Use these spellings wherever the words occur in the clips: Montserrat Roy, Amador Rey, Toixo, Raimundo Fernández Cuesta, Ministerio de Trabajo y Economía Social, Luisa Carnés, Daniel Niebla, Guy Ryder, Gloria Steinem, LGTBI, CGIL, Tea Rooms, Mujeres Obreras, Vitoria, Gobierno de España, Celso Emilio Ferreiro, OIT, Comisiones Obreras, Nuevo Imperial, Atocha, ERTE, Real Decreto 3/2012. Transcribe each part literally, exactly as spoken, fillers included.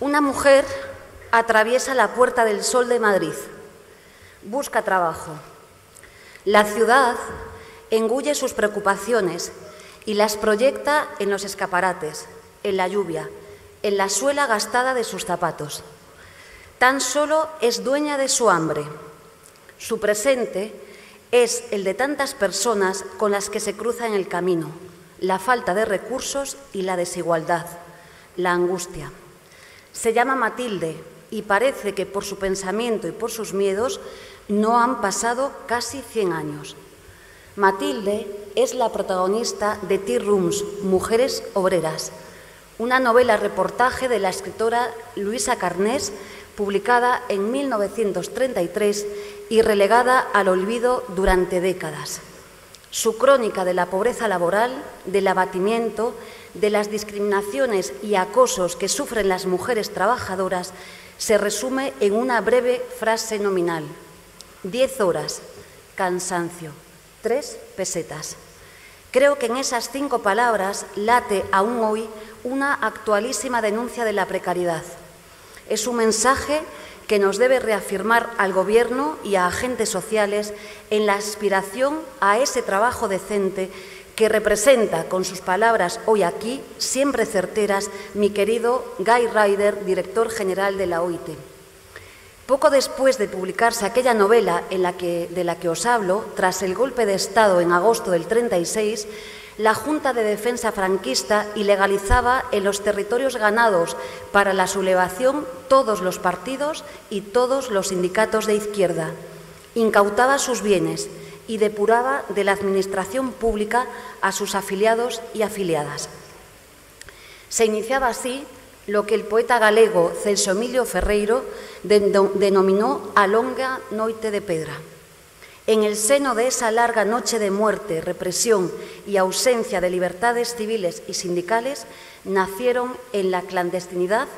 Una mujer atraviesa la Puerta del Sol de Madrid, busca trabajo. La ciudad engulle sus preocupaciones y las proyecta en los escaparates, en la lluvia, en la suela gastada de sus zapatos. Tan solo es dueña de su hambre. Su presente es el de tantas personas con las que se cruza en el camino, la falta de recursos y la desigualdad, la angustia. Se llama Matilde y parece que por su pensamiento y por sus miedos no han pasado casi cien años. Matilde es la protagonista de Tea Rooms, Mujeres Obreras, una novela-reportaje de la escritora Luisa Carnés, publicada en mil novecientos treinta y tres y relegada al olvido durante décadas. Su crónica de la pobreza laboral, del abatimiento, de las discriminaciones y acosos que sufren las mujeres trabajadoras se resume en una breve frase nominal. Diez horas, cansancio, tres pesetas. Creo que en esas cinco palabras late aún hoy una actualísima denuncia de la precariedad. Es un mensaje que nos debe reafirmar al Gobierno y a agentes sociales en la aspiración a ese trabajo decente que representa, con sus palabras hoy aquí, siempre certeras, mi querido Guy Ryder, director general de la O I T. Poco después de publicarse aquella novela en la que, de la que os hablo, tras el golpe de Estado en agosto del treinta y seis, la Junta de Defensa franquista ilegalizaba en los territorios ganados para la sublevación todos los partidos y todos los sindicatos de izquierda. Incautaba sus bienes y depuraba de la administración pública a sus afiliados y afiliadas. Se iniciaba así lo que el poeta galego Celso Emilio Ferreiro denominó a longa noite de pedra. En el seno de esa larga noche de muerte, represión y ausencia de libertades civiles y sindicales, nacieron en la clandestinidad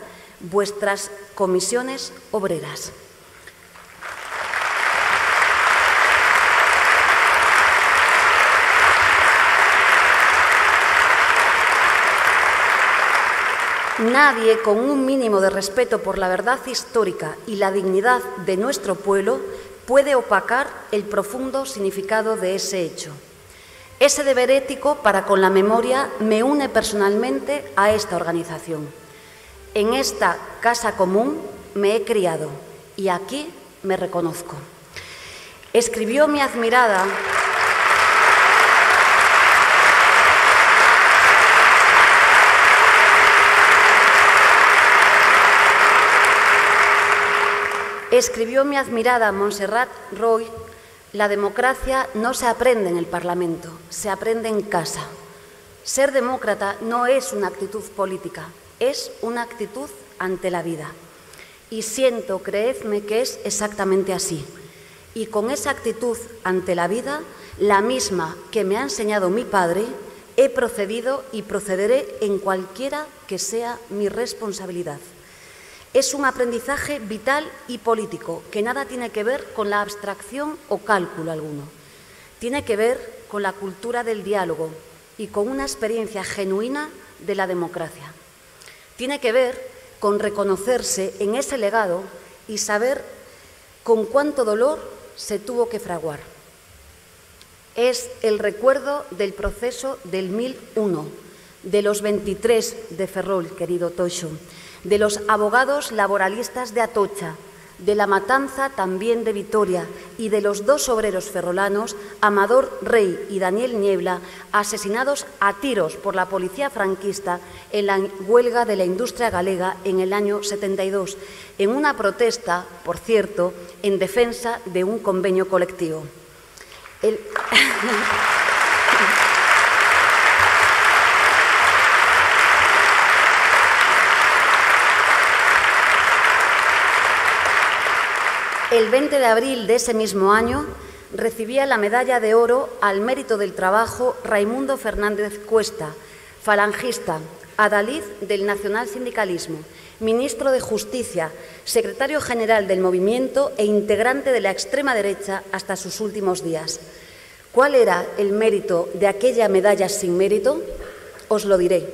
vuestras comisiones obreras. Nadie con un mínimo de respeto por la verdad histórica y la dignidad de nuestro pueblo puede opacar el profundo significado de ese hecho. Ese deber ético para con la memoria me une personalmente a esta organización. En esta casa común me he criado y aquí me reconozco. Escribió mi admirada... Escribió mi admirada Montserrat Roy, la democracia no se aprende en el Parlamento, se aprende en casa. Ser demócrata no es una actitud política, es una actitud ante la vida. Y siento, creedme, que es exactamente así. Y con esa actitud ante la vida, la misma que me ha enseñado mi padre, he procedido y procederé en cualquiera que sea mi responsabilidad. Es un aprendizaje vital y político que nada tiene que ver con la abstracción o cálculo alguno. Tiene que ver con la cultura del diálogo y con una experiencia genuina de la democracia. Tiene que ver con reconocerse en ese legado y saber con cuánto dolor se tuvo que fraguar. Es el recuerdo del proceso del mil uno, de los veintitrés de Ferrol, querido Toixo, de los abogados laboralistas de Atocha, de la matanza también de Vitoria y de los dos obreros ferrolanos, Amador Rey y Daniel Niebla, asesinados a tiros por la policía franquista en la huelga de la industria galega en el año setenta y dos, en una protesta, por cierto, en defensa de un convenio colectivo. El... El veinte de abril de ese mismo año recibía la medalla de oro al mérito del trabajo Raimundo Fernández Cuesta, falangista, adalid del nacionalsindicalismo, ministro de Justicia, secretario general del movimiento e integrante de la extrema derecha hasta sus últimos días. ¿Cuál era el mérito de aquella medalla sin mérito? Os lo diré.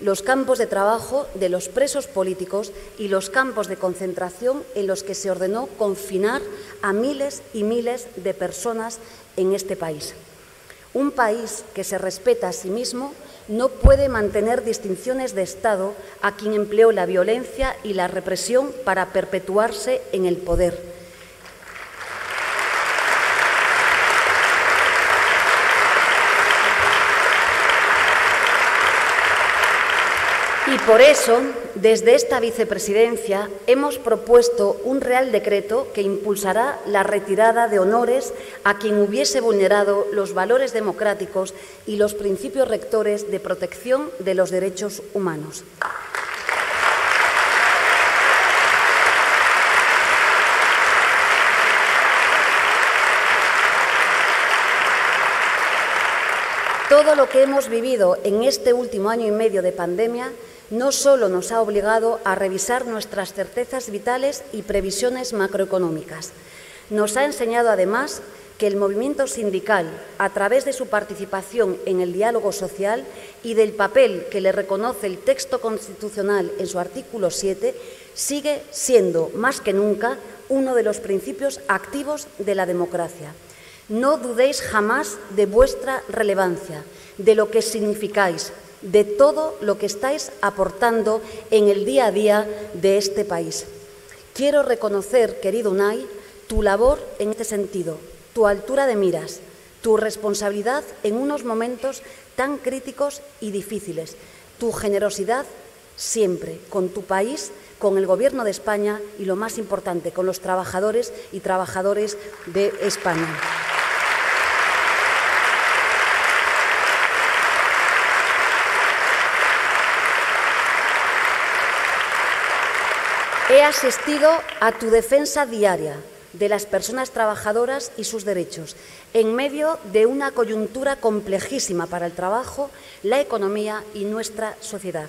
los campos de trabajo de los presos políticos y los campos de concentración en los que se ordenó confinar a miles y miles de personas en este país. Un país que se respeta a sí mismo no puede mantener distinciones de Estado a quien empleó la violencia y la represión para perpetuarse en el poder. Y por eso, desde esta vicepresidencia, hemos propuesto un Real Decreto que impulsará la retirada de honores a quien hubiese vulnerado los valores democráticos y los principios rectores de protección de los derechos humanos. Todo lo que hemos vivido en este último año y medio de pandemia no solo nos ha obligado a revisar nuestras certezas vitales y previsiones macroeconómicas, nos ha enseñado además que el movimiento sindical, a través de su participación en el diálogo social y del papel que le reconoce el texto constitucional en su artículo siete, sigue siendo, más que nunca, uno de los principios activos de la democracia. No dudéis jamás de vuestra relevancia, de lo que significáis, de todo lo que estáis aportando en el día a día de este país. Quiero reconocer, querido Unai, tu labor en este sentido, tu altura de miras, tu responsabilidad en unos momentos tan críticos y difíciles, tu generosidad siempre con tu país, con el Gobierno de España y, lo más importante, con los trabajadores y trabajadoras de España. He asistido a tu defensa diaria de las personas trabajadoras y sus derechos, en medio de una coyuntura complejísima para el trabajo, la economía y nuestra sociedad.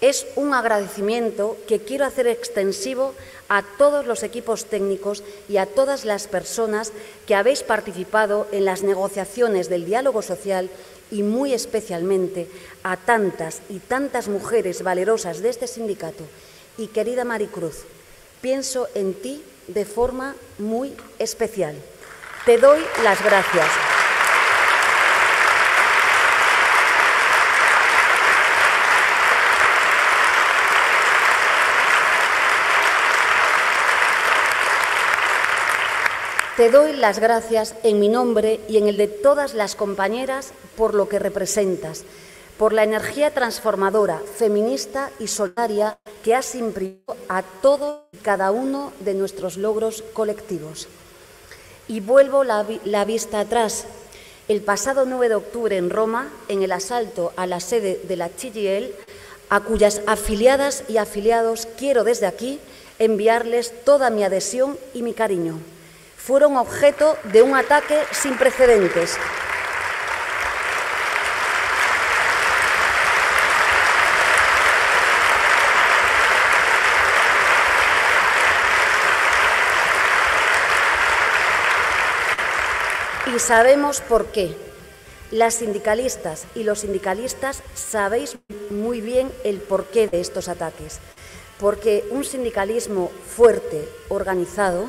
Es un agradecimiento que quiero hacer extensivo a todos los equipos técnicos y a todas las personas que habéis participado en las negociaciones del diálogo social y, muy especialmente, a tantas y tantas mujeres valerosas de este sindicato. Y, querida Maricruz, pienso en ti de forma muy especial. Te doy las gracias. Te doy las gracias en mi nombre y en el de todas las compañeras por lo que representas, por la energía transformadora, feminista y solidaria que has imprimido a todos y cada uno de nuestros logros colectivos. Y vuelvo la, la vista atrás. El pasado nueve de octubre en Roma, en el asalto a la sede de la C G I L, a cuyas afiliadas y afiliados quiero desde aquí enviarles toda mi adhesión y mi cariño, fueron objeto de un ataque sin precedentes. Y sabemos por qué. Las sindicalistas y los sindicalistas sabéis muy bien el porqué de estos ataques. Porque un sindicalismo fuerte, organizado,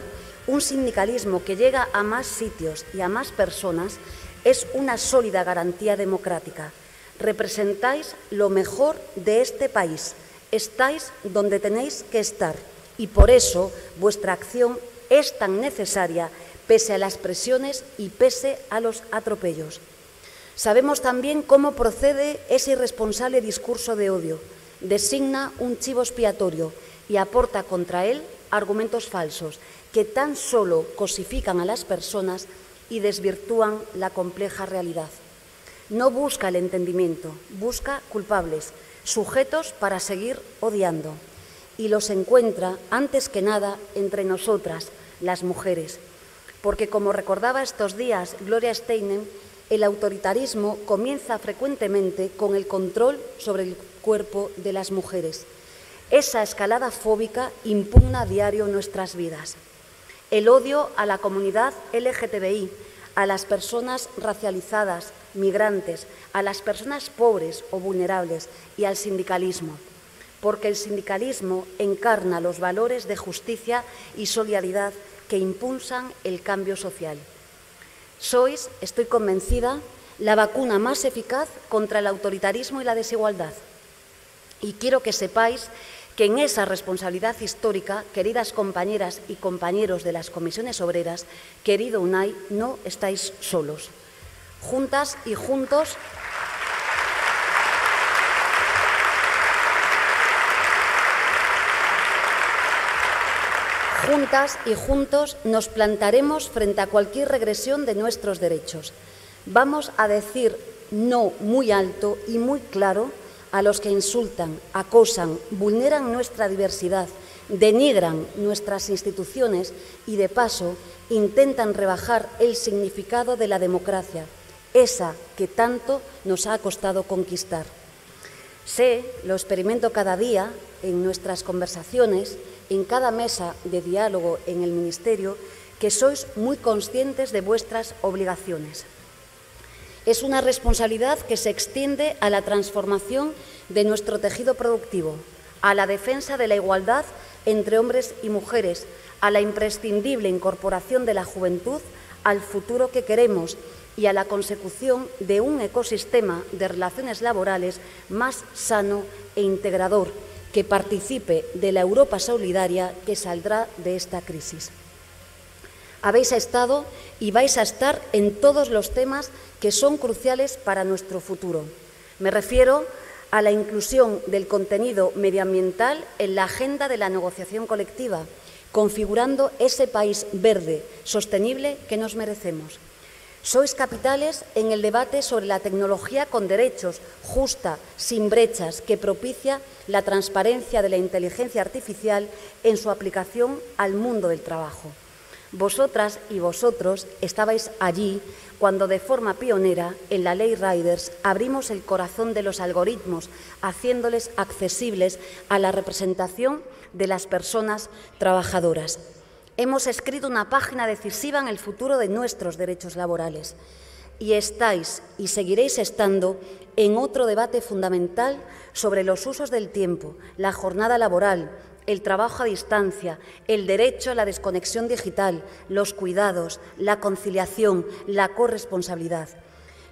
un sindicalismo que llega a más sitios y a más personas, es una sólida garantía democrática. Representáis lo mejor de este país. Estáis donde tenéis que estar. Y por eso vuestra acción es tan necesaria, pese a las presiones y pese a los atropellos. Sabemos también cómo procede ese irresponsable discurso de odio. Designa un chivo expiatorio y aporta contra él argumentos falsos que tan solo cosifican a las personas y desvirtúan la compleja realidad. No busca el entendimiento, busca culpables, sujetos para seguir odiando. Y los encuentra, antes que nada, entre nosotras, las mujeres. Porque, como recordaba estos días Gloria Steinem, el autoritarismo comienza frecuentemente con el control sobre el cuerpo de las mujeres. Esa escalada fóbica impugna a diario nuestras vidas. El odio a la comunidad L G T B I, a las personas racializadas, migrantes, a las personas pobres o vulnerables y al sindicalismo, porque el sindicalismo encarna los valores de justicia y solidaridad que impulsan el cambio social. Sois, estoy convencida, la vacuna más eficaz contra el autoritarismo y la desigualdad. Y quiero que sepáis que en esa responsabilidad histórica, queridas compañeras y compañeros de las Comisiones Obreras, querido UNAI, no estáis solos. Juntas y juntos Juntas y juntos nos plantaremos frente a cualquier regresión de nuestros derechos. Vamos a decir no muy alto y muy claro a los que insultan, acosan, vulneran nuestra diversidad, denigran nuestras instituciones y, de paso, intentan rebajar el significado de la democracia, esa que tanto nos ha costado conquistar. Sé, lo experimento cada día en nuestras conversaciones, en cada mesa de diálogo en el Ministerio, que sois muy conscientes de vuestras obligaciones. Es una responsabilidad que se extiende a la transformación de nuestro tejido productivo, a la defensa de la igualdad entre hombres y mujeres, a la imprescindible incorporación de la juventud al futuro que queremos y a la consecución de un ecosistema de relaciones laborales más sano e integrador, que participe de la Europa solidaria que saldrá de esta crisis. Habéis estado y vais a estar en todos los temas que son cruciales para nuestro futuro. Me refiero a la inclusión del contenido medioambiental en la agenda de la negociación colectiva, configurando ese país verde, sostenible que nos merecemos. Sois capitales en el debate sobre la tecnología con derechos, justa, sin brechas, que propicia la transparencia de la inteligencia artificial en su aplicación al mundo del trabajo. Vosotras y vosotros estabais allí cuando, de forma pionera, en la Ley Ryder abrimos el corazón de los algoritmos, haciéndoles accesibles a la representación de las personas trabajadoras. Hemos escrito una página decisiva en el futuro de nuestros derechos laborales y estáis y seguiréis estando en otro debate fundamental sobre los usos del tiempo, la jornada laboral, el trabajo a distancia, el derecho a la desconexión digital, los cuidados, la conciliación, la corresponsabilidad.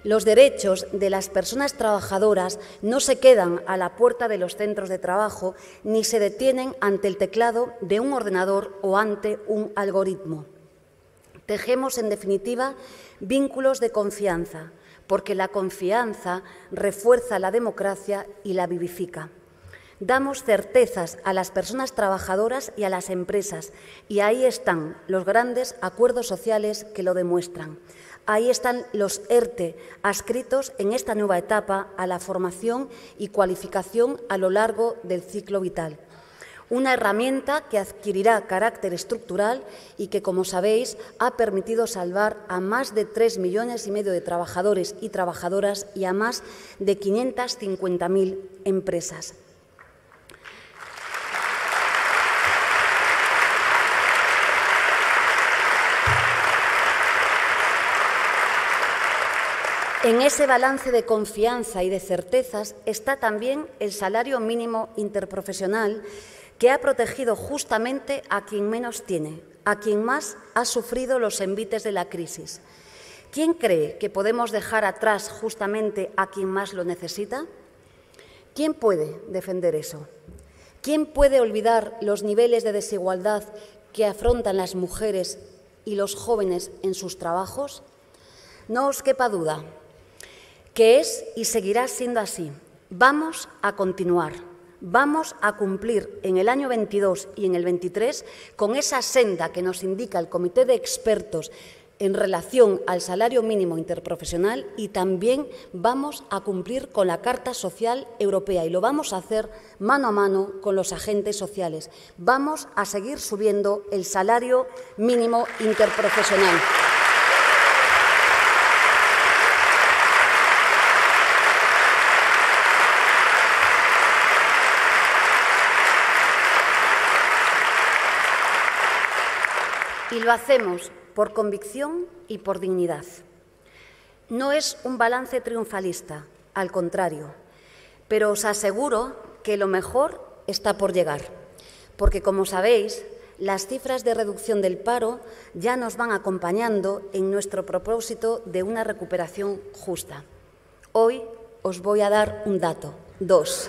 Los derechos de las personas trabajadoras no se quedan a la puerta de los centros de trabajo ni se detienen ante el teclado de un ordenador o ante un algoritmo. Tejemos, en definitiva, vínculos de confianza, porque la confianza refuerza la democracia y la vivifica. Damos certezas a las personas trabajadoras y a las empresas, y ahí están los grandes acuerdos sociales que lo demuestran. Ahí están los ERTE, adscritos en esta nueva etapa a la formación y cualificación a lo largo del ciclo vital. Una herramienta que adquirirá carácter estructural y que, como sabéis, ha permitido salvar a más de tres millones y medio de trabajadores y trabajadoras y a más de quinientas cincuenta mil empresas. En ese balance de confianza y de certezas está también el salario mínimo interprofesional, que ha protegido justamente a quien menos tiene, a quien más ha sufrido los envites de la crisis. ¿Quién cree que podemos dejar atrás justamente a quien más lo necesita? ¿Quién puede defender eso? ¿Quién puede olvidar los niveles de desigualdad que afrontan las mujeres y los jóvenes en sus trabajos? No os quepa duda que es y seguirá siendo así. Vamos a continuar, vamos a cumplir en el año veintidós y en el veintitrés con esa senda que nos indica el Comité de Expertos en relación al salario mínimo interprofesional, y también vamos a cumplir con la Carta Social Europea, y lo vamos a hacer mano a mano con los agentes sociales. Vamos a seguir subiendo el salario mínimo interprofesional. Y lo hacemos por convicción y por dignidad. No es un balance triunfalista, al contrario, pero os aseguro que lo mejor está por llegar, porque, como sabéis, las cifras de reducción del paro ya nos van acompañando en nuestro propósito de una recuperación justa. Hoy os voy a dar un dato, dos.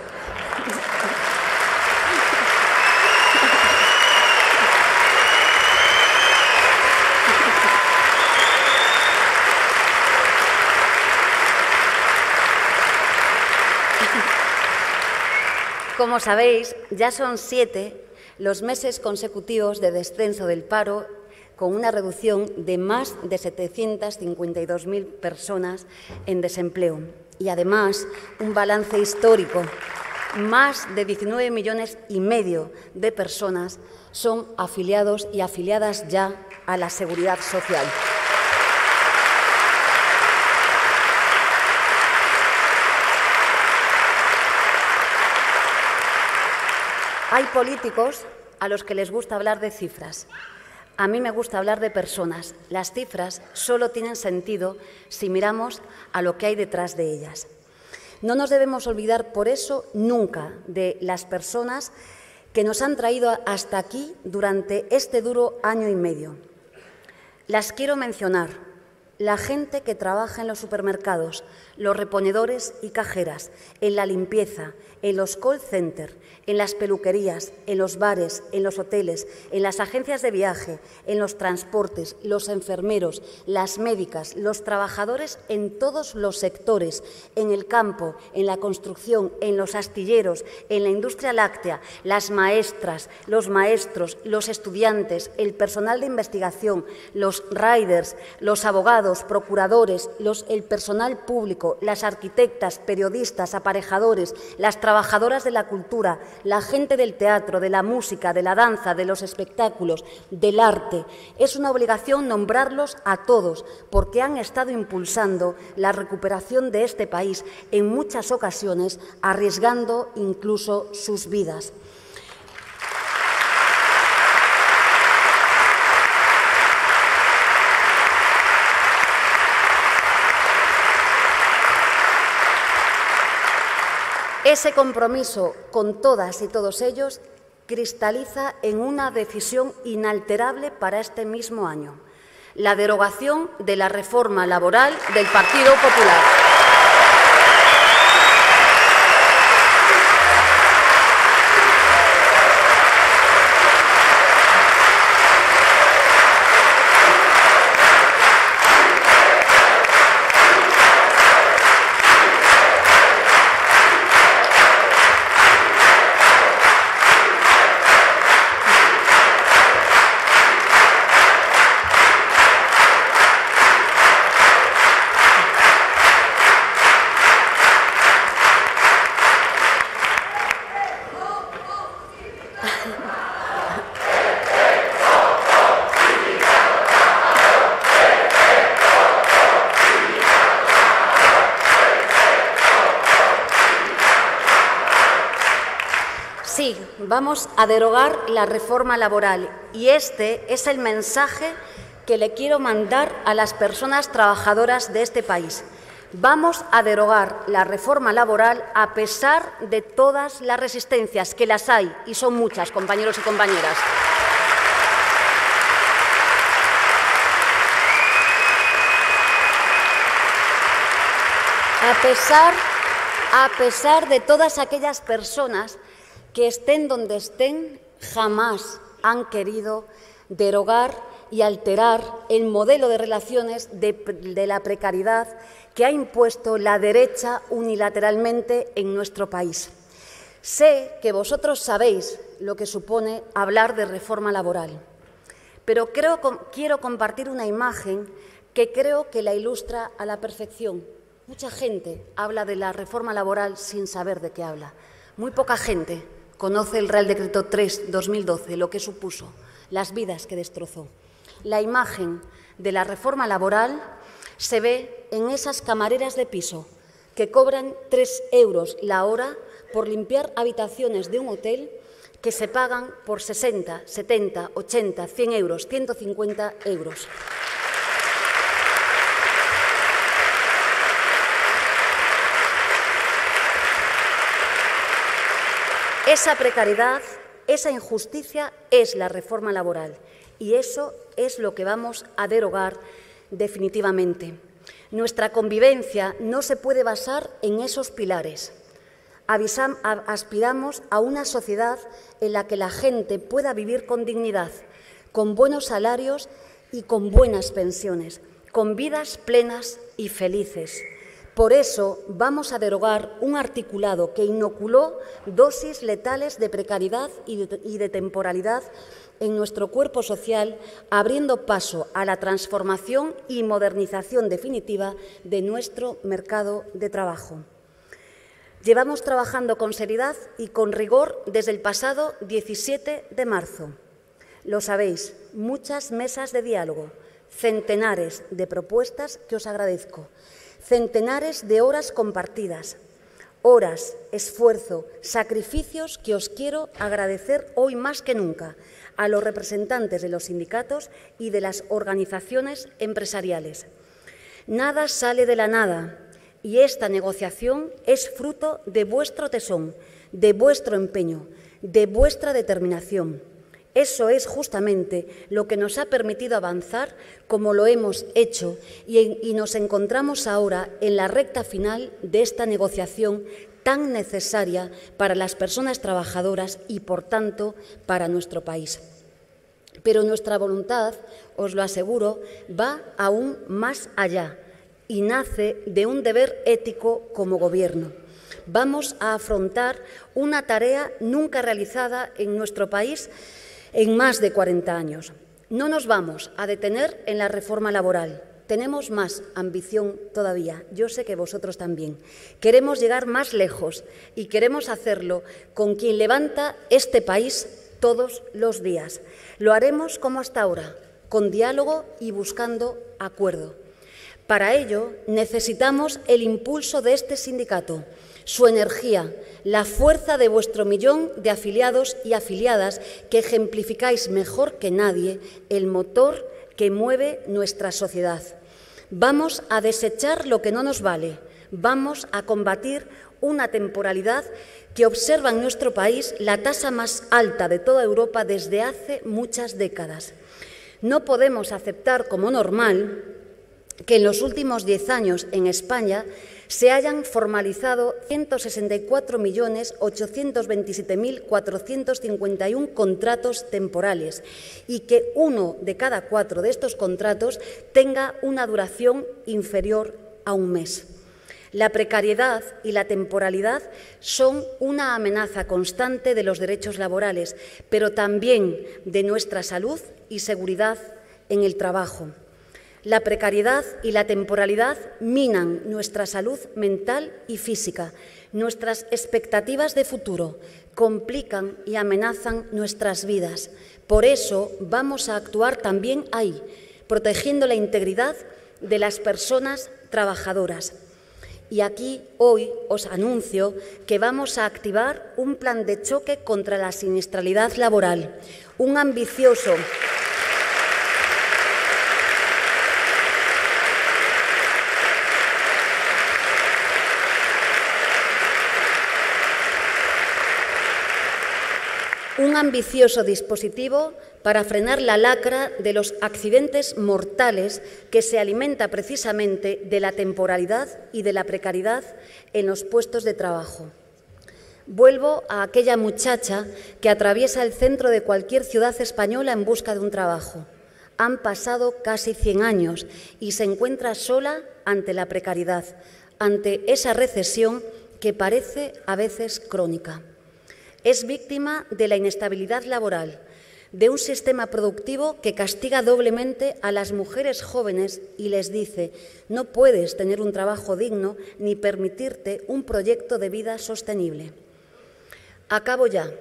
Como sabéis, ya son siete los meses consecutivos de descenso del paro, con una reducción de más de setecientas cincuenta y dos mil personas en desempleo. Y además, un balance histórico. Más de diecinueve millones y medio de personas son afiliados y afiliadas ya a la Seguridad Social. Hay políticos a los que les gusta hablar de cifras. A mí me gusta hablar de personas. Las cifras solo tienen sentido si miramos a lo que hay detrás de ellas. No nos debemos olvidar, por eso, nunca de las personas que nos han traído hasta aquí durante este duro año y medio. Las quiero mencionar. La gente que trabaja en los supermercados, los reponedores y cajeras, en la limpieza, en los call centers, en las peluquerías, en los bares, en los hoteles, en las agencias de viaje, en los transportes, los enfermeros, las médicas, los trabajadores en todos los sectores, en el campo, en la construcción, en los astilleros, en la industria láctea, las maestras, los maestros, los estudiantes, el personal de investigación, los riders, los abogados, procuradores, los, el personal público, las arquitectas, periodistas, aparejadores, las trabajadoras de la cultura, la gente del teatro, de la música, de la danza, de los espectáculos, del arte. Es una obligación nombrarlos a todos, porque han estado impulsando la recuperación de este país en muchas ocasiones, arriesgando incluso sus vidas. Ese compromiso con todas y todos ellos cristaliza en una decisión inalterable para este mismo año: la derogación de la reforma laboral del Partido Popular. Vamos a derogar la reforma laboral, y este es el mensaje que le quiero mandar a las personas trabajadoras de este país. Vamos a derogar la reforma laboral a pesar de todas las resistencias, que las hay, y son muchas, compañeros y compañeras. A pesar, a pesar de todas aquellas personas que estén donde estén, jamás han querido derogar y alterar el modelo de relaciones de, de la precariedad que ha impuesto la derecha unilateralmente en nuestro país. Sé que vosotros sabéis lo que supone hablar de reforma laboral, pero creo, quiero compartir una imagen que creo que la ilustra a la perfección. Mucha gente habla de la reforma laboral sin saber de qué habla. Muy poca gente conoce el Real Decreto tres barra dos mil doce, lo que supuso, las vidas que destrozó. La imagen de la reforma laboral se ve en esas camareras de piso que cobran tres euros la hora por limpiar habitaciones de un hotel, que se pagan por sesenta, setenta, ochenta, cien euros, ciento cincuenta euros. Esa precariedad, esa injusticia es la reforma laboral y eso es lo que vamos a derogar definitivamente. Nuestra convivencia no se puede basar en esos pilares. Aspiramos a una sociedad en la que la gente pueda vivir con dignidad, con buenos salarios y con buenas pensiones, con vidas plenas y felices. Por eso vamos a derogar un articulado que inoculó dosis letales de precariedad y de, y de temporalidad en nuestro cuerpo social, abriendo paso a la transformación y modernización definitiva de nuestro mercado de trabajo. Llevamos trabajando con seriedad y con rigor desde el pasado diecisiete de marzo. Lo sabéis, muchas mesas de diálogo, centenares de propuestas que os agradezco. Centenares de horas compartidas, horas, esfuerzo, sacrificios que os quiero agradecer hoy más que nunca a los representantes de los sindicatos y de las organizaciones empresariales. Nada sale de la nada y esta negociación es fruto de vuestro tesón, de vuestro empeño, de vuestra determinación. Eso es justamente lo que nos ha permitido avanzar como lo hemos hecho y, en, y nos encontramos ahora en la recta final de esta negociación tan necesaria para las personas trabajadoras y, por tanto, para nuestro país. Pero nuestra voluntad, os lo aseguro, va aún más allá y nace de un deber ético como Gobierno. Vamos a afrontar una tarea nunca realizada en nuestro país en más de cuarenta años. No nos vamos a detener en la reforma laboral. Tenemos más ambición todavía. Yo sé que vosotros también. Queremos llegar más lejos y queremos hacerlo con quien levanta este país todos los días. Lo haremos como hasta ahora, con diálogo y buscando acuerdo. Para ello necesitamos el impulso de este sindicato, su energía, la fuerza de vuestro millón de afiliados y afiliadas que ejemplificáis mejor que nadie el motor que mueve nuestra sociedad. Vamos a desechar lo que no nos vale, vamos a combatir una temporalidad que observa en nuestro país la tasa más alta de toda Europa desde hace muchas décadas. No podemos aceptar como normal que en los últimos diez años en España se hayan formalizado ciento sesenta y cuatro millones ochocientos veintisiete mil cuatrocientos cincuenta y uno contratos temporales y que uno de cada cuatro de estos contratos tenga una duración inferior a un mes. La precariedad y la temporalidad son una amenaza constante de los derechos laborales, pero también de nuestra salud y seguridad en el trabajo. La precariedad y la temporalidad minan nuestra salud mental y física, nuestras expectativas de futuro, complican y amenazan nuestras vidas. Por eso vamos a actuar también ahí, protegiendo la integridad de las personas trabajadoras. Y aquí hoy os anuncio que vamos a activar un plan de choque contra la siniestralidad laboral, un ambicioso... Un ambicioso dispositivo para frenar la lacra de los accidentes mortales que se alimenta precisamente de la temporalidad y de la precariedad en los puestos de trabajo. Vuelvo a aquella muchacha que atraviesa el centro de cualquier ciudad española en busca de un trabajo. Han pasado casi cien años y se encuentra sola ante la precariedad, ante esa recesión que parece a veces crónica. Es víctima de la inestabilidad laboral, de un sistema productivo que castiga doblemente a las mujeres jóvenes y les dice: no puedes tener un trabajo digno ni permitirte un proyecto de vida sostenible. Acabo ya.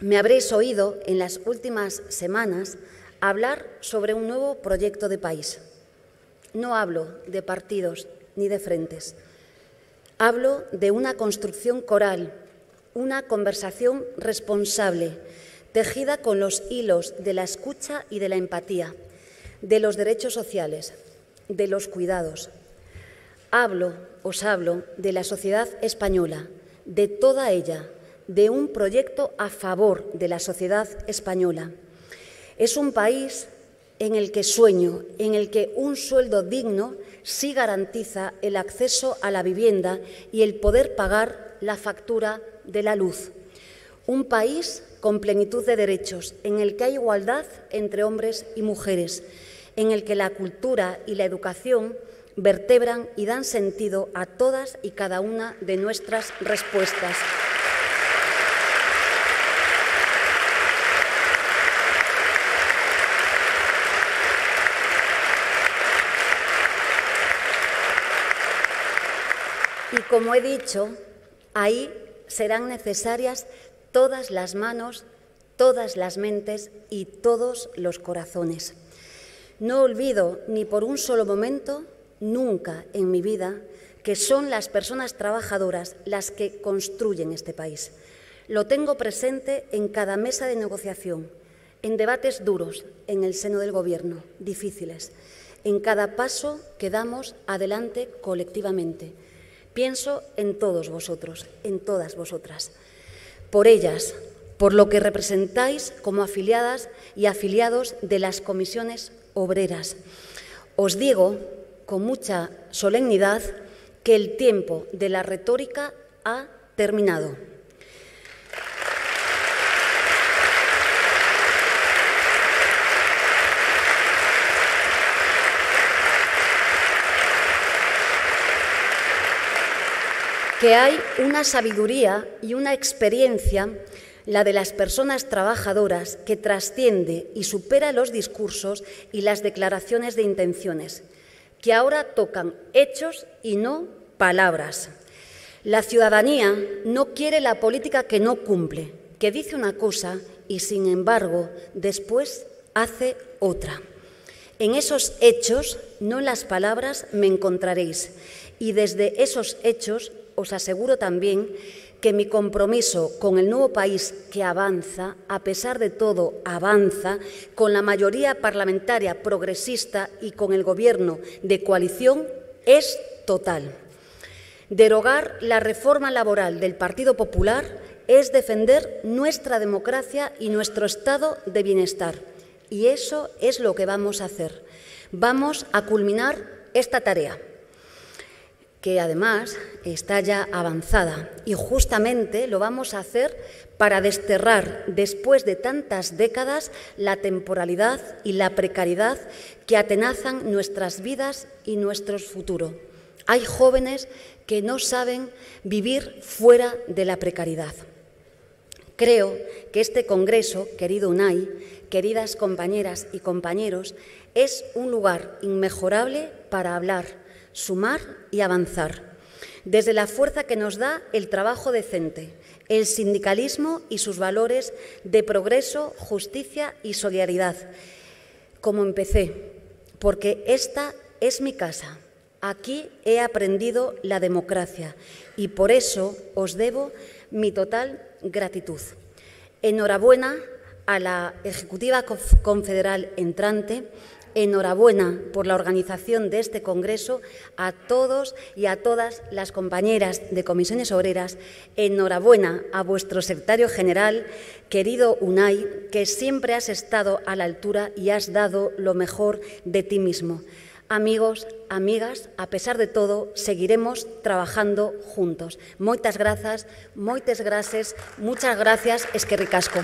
Me habréis oído en las últimas semanas hablar sobre un nuevo proyecto de país. No hablo de partidos ni de frentes. Hablo de una construcción coral, una conversación responsable, tejida con los hilos de la escucha y de la empatía, de los derechos sociales, de los cuidados. Hablo, os hablo, de la sociedad española, de toda ella, de un proyecto a favor de la sociedad española. Es un país en el que sueño, en el que un sueldo digno sí garantiza el acceso a la vivienda y el poder pagar la factura de la luz. Un país con plenitud de derechos, en el que hay igualdad entre hombres y mujeres, en el que la cultura y la educación vertebran y dan sentido a todas y cada una de nuestras respuestas. Y como he dicho, ahí serán necesarias todas las manos, todas las mentes y todos los corazones. No olvido ni por un solo momento, nunca en mi vida, que son las personas trabajadoras las que construyen este país. Lo tengo presente en cada mesa de negociación, en debates duros, en el seno del Gobierno, difíciles, en cada paso que damos adelante colectivamente. Pienso en todos vosotros, en todas vosotras, por ellas, por lo que representáis como afiliadas y afiliados de las comisiones obreras. Os digo con mucha solemnidad que el tiempo de la retórica ha terminado. Que hay una sabiduría y una experiencia, la de las personas trabajadoras, que trasciende y supera los discursos y las declaraciones de intenciones, que ahora tocan hechos y no palabras. La ciudadanía no quiere la política que no cumple, que dice una cosa y, sin embargo, después hace otra. En esos hechos, no en las palabras, me encontraréis, y desde esos hechos os aseguro también que mi compromiso con el nuevo país que avanza, a pesar de todo avanza, con la mayoría parlamentaria progresista y con el Gobierno de coalición es total. Derogar la reforma laboral del Partido Popular es defender nuestra democracia y nuestro estado de bienestar. Y eso es lo que vamos a hacer. Vamos a culminar esta tarea, que además está ya avanzada, y justamente lo vamos a hacer para desterrar, después de tantas décadas, la temporalidad y la precariedad que atenazan nuestras vidas y nuestro futuro. Hay jóvenes que no saben vivir fuera de la precariedad. Creo que este Congreso, querido Unai, queridas compañeras y compañeros, es un lugar inmejorable para hablar, sumar y avanzar, desde la fuerza que nos da el trabajo decente, el sindicalismo y sus valores de progreso, justicia y solidaridad. Como empecé, porque esta es mi casa, aquí he aprendido la democracia y por eso os debo mi total gratitud. Enhorabuena a la Ejecutiva Confederal entrante. Enhorabuena por la organización de este Congreso, a todos y a todas las compañeras de Comisiones Obreras. Enhorabuena a vuestro secretario general, querido Unai, que siempre has estado a la altura y has dado lo mejor de ti mismo. Amigos, amigas, a pesar de todo, seguiremos trabajando juntos. Moitas grazas, moites grases, muchas gracias, eskerrik asko.